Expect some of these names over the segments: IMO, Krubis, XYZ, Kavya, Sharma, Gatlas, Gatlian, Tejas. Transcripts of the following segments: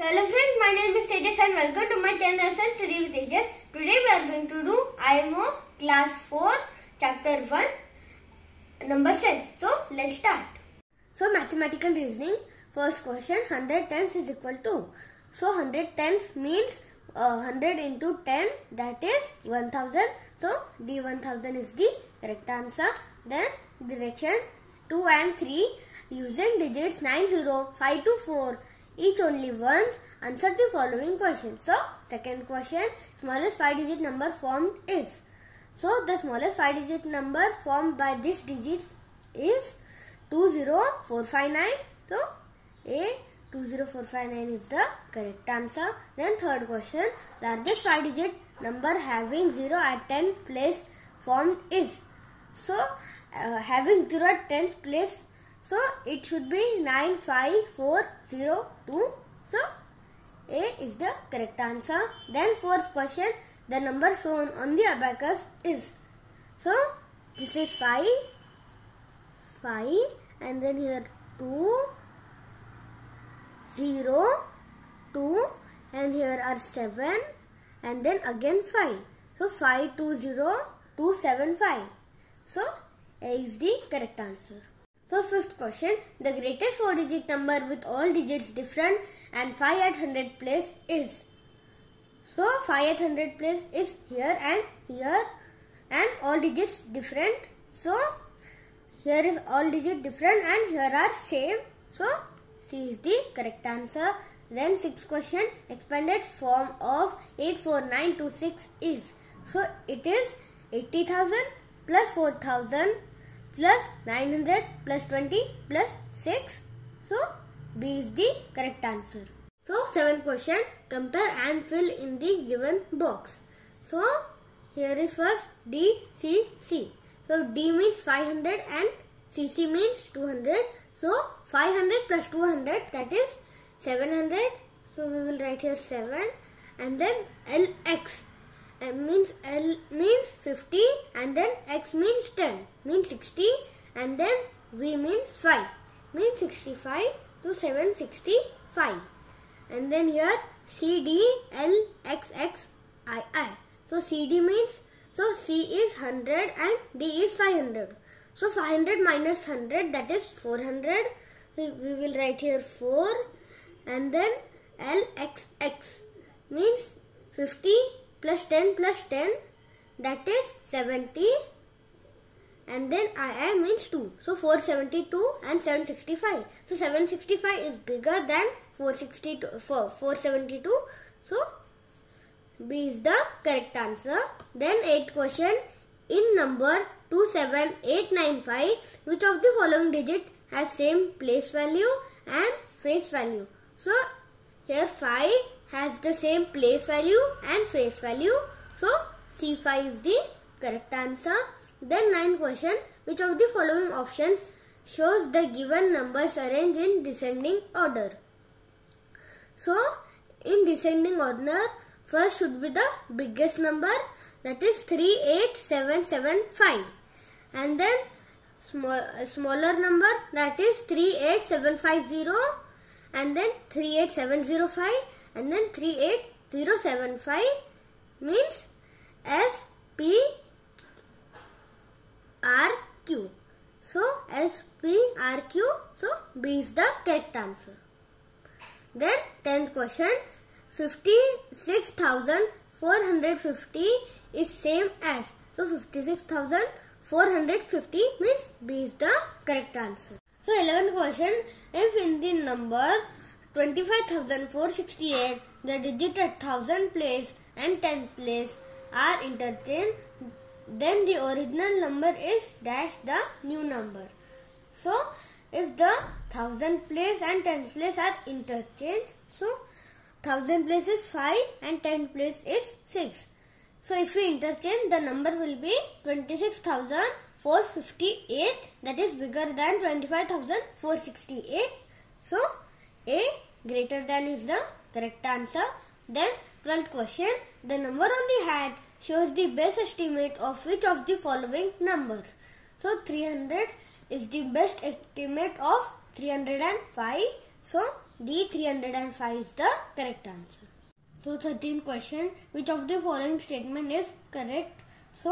So hello friends, my name is Tejas and welcome to my channel Self Study with Tejas. Today we are going to do IMO class 4 chapter 1 number 6. So let's start. So mathematical reasoning, first question, 100 tens is equal to. So 100 tens means 100 into 10, that is 1000. So the 1000 is the correct answer. Then direction 2 and 3 using digits 9, 0, 5 to 4. Each only once, answer the following question. So, second question, smallest 5-digit number formed is. So, the smallest 5-digit number formed by this digit is 20459. So, A 20459 is the correct answer. Then third question, largest 5-digit number having 0 at 10th place formed is. So, having 0 at 10th place, so it should be 95402. So A is the correct answer. Then fourth question, the number shown on the abacus is. So this is 5, 5, and then here 2, 0, 2, and here are 7 and then again 5. So 5, 2, 0, 2, 7, 5. So A is the correct answer. So fifth question, the greatest 4-digit number with all digits different and 5 at 100th place is. So 5 at 100th place is here and all digits different. So here is all digit different and here are same. So C is the correct answer. Then sixth question, expanded form of 84926 is. So it is 80,000 plus 4,000. Plus 900 plus 20 plus 6. So B is the correct answer. So seventh question, compare and fill in the given box. So here is first D, C, C. So D means 500 and CC means 200. So 500 plus 200, that is 700. So we will write here 7 and then LX. L means 50 and then X means 10, means 60, and then V means 5, means 65, to 765, and then here C, D, L, X, X, I. So C, D means, so C is 100 and D is 500. So 500 minus 100, that is 400. We will write here 4 and then L, X, X means 50 plus 10 plus 10, that is 70, and then I means 2. So 472 and 765. So 765 is bigger than 472. So B is the correct answer. Then 8th question, in number 27895, which of the following digit has same place value and face value? So here 5 has the same place value and face value. So C5 is the correct answer. Then 9th question, which of the following options shows the given numbers arranged in descending order? So in descending order, first should be the biggest number, that is 38775, and then smaller number, that is 38750, and then 38705, and then 38075 means S, P, R, Q. So S, P, R, Q. So B is the correct answer. Then 10th question, 56,450 is same as. So 56,450 means B is the correct answer. So 11th question, if in the number 25,468, the digit at 1000 place and 10th place are interchanged, then the original number is dash the new number. So if the 1000th place and 10th place are interchanged, so 1000th place is 5 and 10th place is 6. So if we interchange, the number will be 26,458, that is bigger than 25,468. So A greater than is the correct answer. Then 12th question, the number on the hat shows the best estimate of which of the following numbers? So 300 is the best estimate of 305. So D305 is the correct answer. So 13th question, which of the following statement is correct? So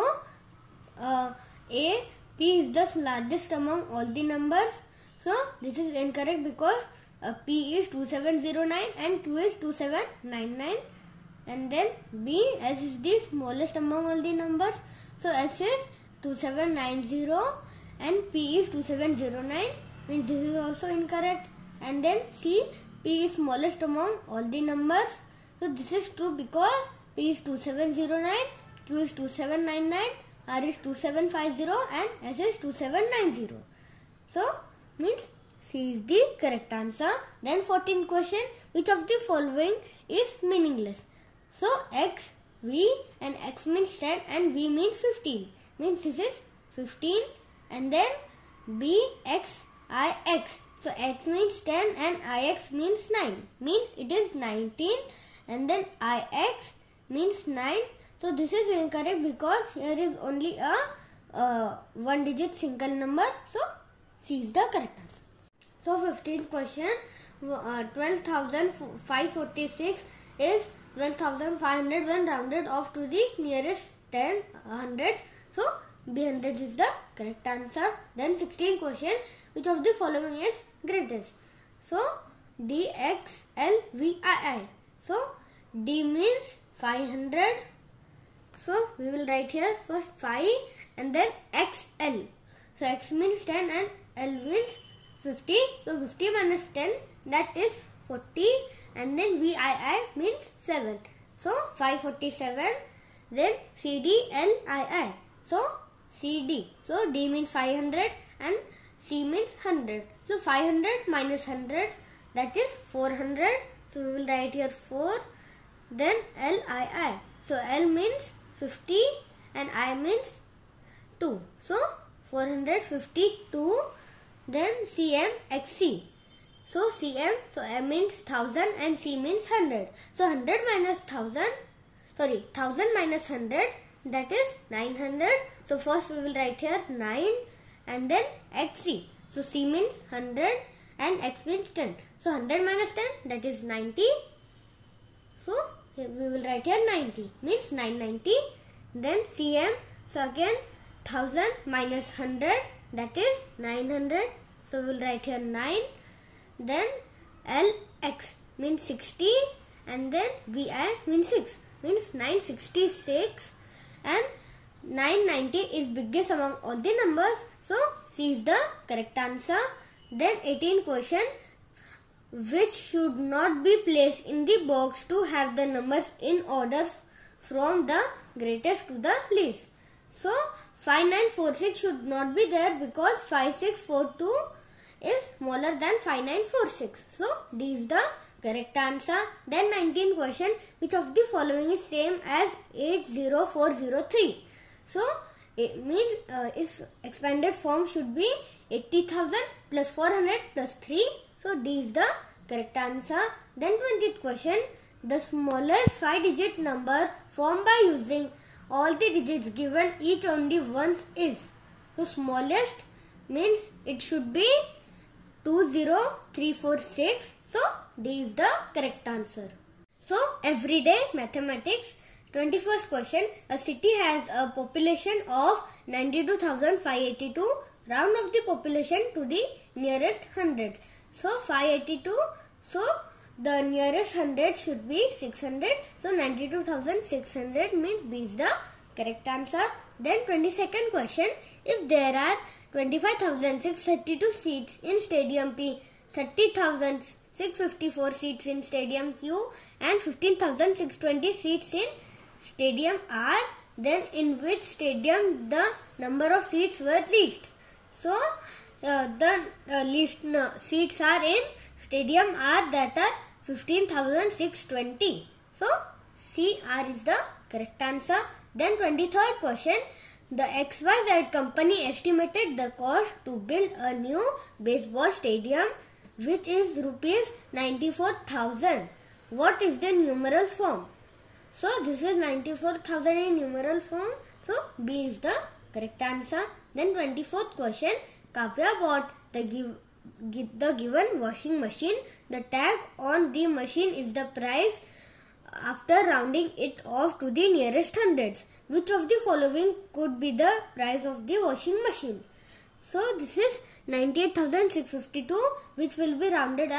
A, P is the largest among all the numbers. So this is incorrect because P is 2709 and Q is 2799. And then B, S is the smallest among all the numbers. So S is 2790 and P is 2709. Means this is also incorrect. And then C, P is smallest among all the numbers. So this is true because P is 2709, Q is 2799, R is 2750 and S is 2790. So means C is the correct answer. Then 14th question, which of the following is meaningless? So X, V, and X means 10 and V means 15. Means this is 15, and then B, X, I, X. So X means 10 and IX means 9. Means it is 19, and then IX means 9. So this is incorrect because here is only a one digit single number. So C is the correct answer. So 15th question, 12,546 is 12,500 when rounded off to the nearest 10 hundreds. So B hundreds is the correct answer. Then 16th question, which of the following is greatest? So D, X, L, V, I. So D means 500. So we will write here first 5 and then XL. So X means 10 and L means 50. So 50 minus 10, that is 40. And then VII means 7. So 547. Then CDLII. So CD. So D means 500 and C means 100. So 500 minus 100, that is 400. So we will write here 4. Then LII. So L means 50 and I means 2. So 452. Then CM XC. So CM, so M means 1000 and C means 100. So 100 minus 1000, sorry, 1000 minus 100, that is 900. So first we will write here 9 and then XC. So C means 100 and X means 10. So 100 minus 10, that is 90. So we will write here 90 means 990. Then CM, so again 1000 minus 100, that is 900. So we will write here 9. Then LX means 60 and then VI means 6, means 966, and 990 is biggest among all the numbers. So C is the correct answer. Then 18th question, which should not be placed in the box to have the numbers in order from the greatest to the least. So 5946 should not be there because 5642 is smaller than 5946. So D is the correct answer. Then 19th question, which of the following is same as 80403? So it means its expanded form should be 80,000 plus 400 plus 3. So D is the correct answer. Then 20th question, the smallest 5-digit number formed by using all the digits given each only once is. So smallest means it should be 20346. So D is the correct answer. So everyday mathematics. 21st question, a city has a population of 92,582. Round off the population to the nearest 100. So 582, so the nearest 100 should be 600. So 92,600 means B is the correct answer. Then 22nd question, if there are 25,632 seats in stadium P, 30,654 seats in stadium Q and 15,620 seats in stadium R, then in which stadium the number of seats were least? So the least seats are in stadium R, that are 15,620. So CR is the correct answer. Then 23rd question, the XYZ company estimated the cost to build a new baseball stadium, which is rupees 94,000. What is the numeral form? So this is 94,000 in numeral form. So B is the correct answer. Then 24th question, Kavya bought the the given washing machine. The tag on the machine is the price after rounding it off to the nearest hundreds. Which of the following could be the price of the washing machine? So this is 98,652, which will be rounded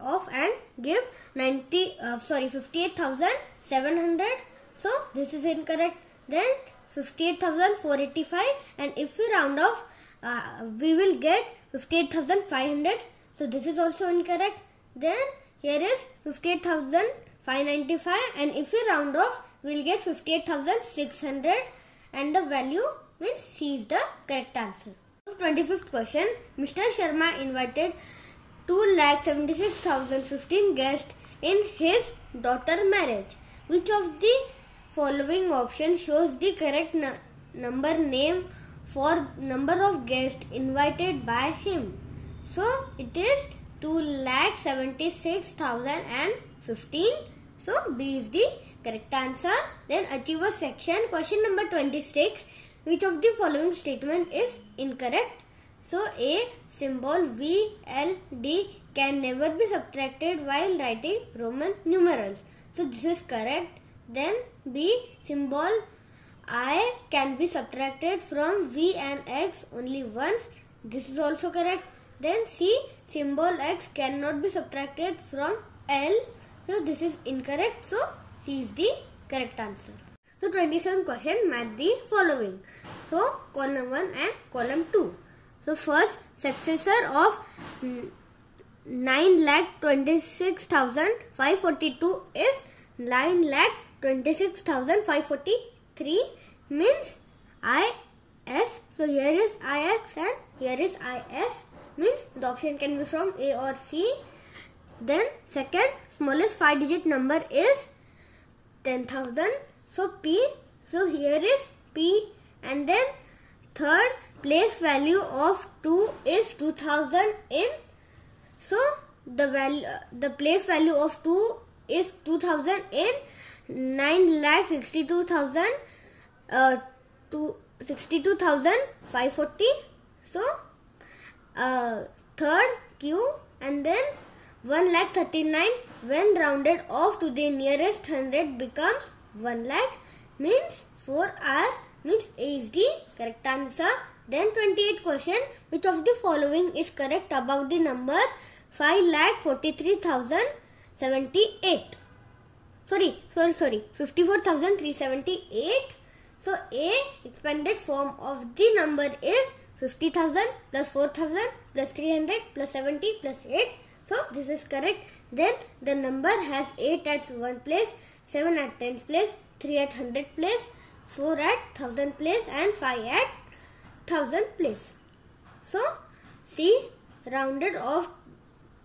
off and give 58,700. So this is incorrect. Then 58,485, and if we round off, we will get 58,500. So this is also incorrect. Then here is 58,595, and if we round off, we will get 58,600, and the value means C is the correct answer. 25th question. Mr. Sharma invited 2,76,015 guests in his daughter's marriage. Which of the following option shows the correct name for number of guests invited by him? So it is 2,76,015. So B is the correct answer. Then achiever section. Question number 26. Which of the following statement is incorrect? So A, symbol VLD can never be subtracted while writing Roman numerals. So this is correct. Then B, symbol I can be subtracted from V and X only once. This is also correct. Then C, symbol X cannot be subtracted from L. So this is incorrect. So C is the correct answer. So 27th question, match the following. So column 1 and column 2. So first, successor of 9,26,542 is 9,26,543, means IS. So here is IX and here is IS, means the option can be from A or C. Then second, smallest 5-digit number is 10,000. So P, so here is P. And then third, place value of 2 is 2000 in. So the place value of 2 is 2000 in 9,62,540. So third Q, and then 1,39,000 when rounded off to the nearest hundred becomes 1 lakh, means 4R, means A is the correct answer. Then 28th question, which of the following is correct about the number 5,43,378? Sorry, 54,378. So A, expanded form of the number is 50,000 plus 4,000 plus 300 plus 70 plus 8. So this is correct. Then the number has 8 at 1 place, 7 at 10th place, 3 at 100th place, 4 at 1000th place, and 5 at 1000th place. So C, rounded off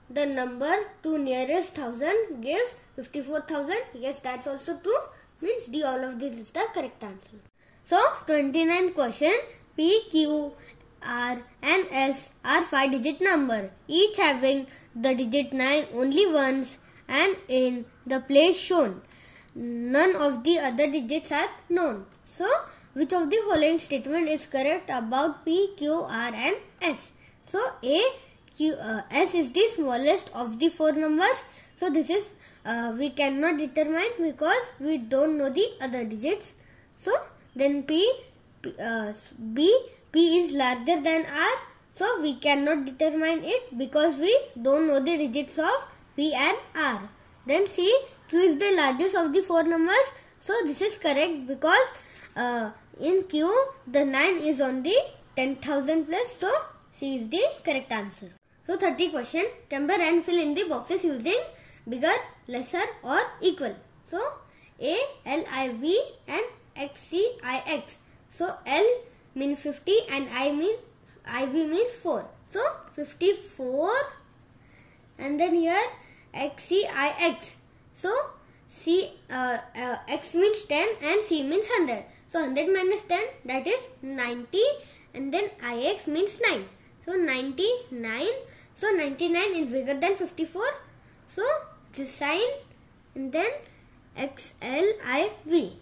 the number to nearest 1000 gives 54,000. Yes, that's also true. Means D, all of this is the correct answer. So 29th question, P, Q, R and S are 5-digit number, each having the digit 9 only once and in the place shown. None of the other digits are known. So which of the following statement is correct about P, Q, R and S? So A, S is the smallest of the 4 numbers. So this is we cannot determine because we don't know the other digits. So then B is larger than R. So we cannot determine it because we don't know the digits of P and R. Then C, Q is the largest of the 4 numbers. So this is correct because in Q the 9 is on the 10,000 place. So C is the correct answer. So 30th question, number and fill in the boxes using bigger, lesser or equal. So A, L, I, V and X, C, I, X. So L means 50 and I, V means 4. So 54, and then here X, C, I, X. So C, X means 10 and C means 100. So 100 minus 10, that is 90, and then IX means 9. So 99. So 99 is bigger than 54. So this sign, and then XLIV.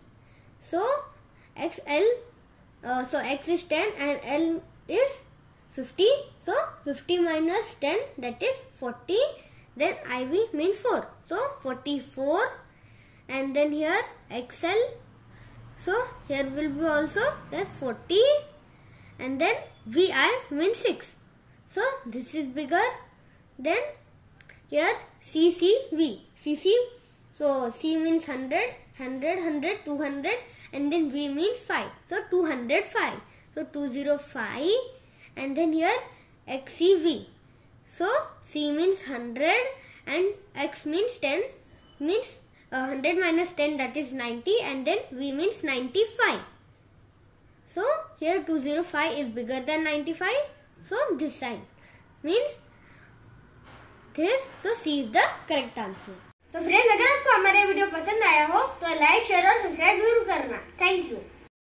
So X is 10 and L is 50. So 50 minus 10, that is 40. Then IV means 4. So 44. And then here XL. So here will be also the 40. And then VI means 6. So this is bigger. Then here CCV. CC. So C means 100. 100, 100, 200, and then V means 5. So 205. So 205, and then here XCV. So C means 100 and X means 10 means 100 minus 10, that is 90, and then V means 95. So here 205 is bigger than 95. So this side means this. So C is the correct answer. तो friends, अगर आपको हमारा video पसंद आया हो तो like, share और subscribe जरूर करना। Thank you.